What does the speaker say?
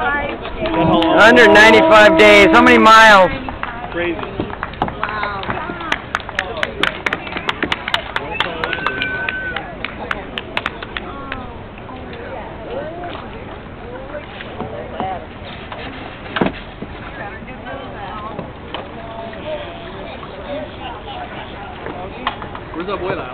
95 days. Under 95 days. How many miles? Crazy. Wow. Where's that boy at?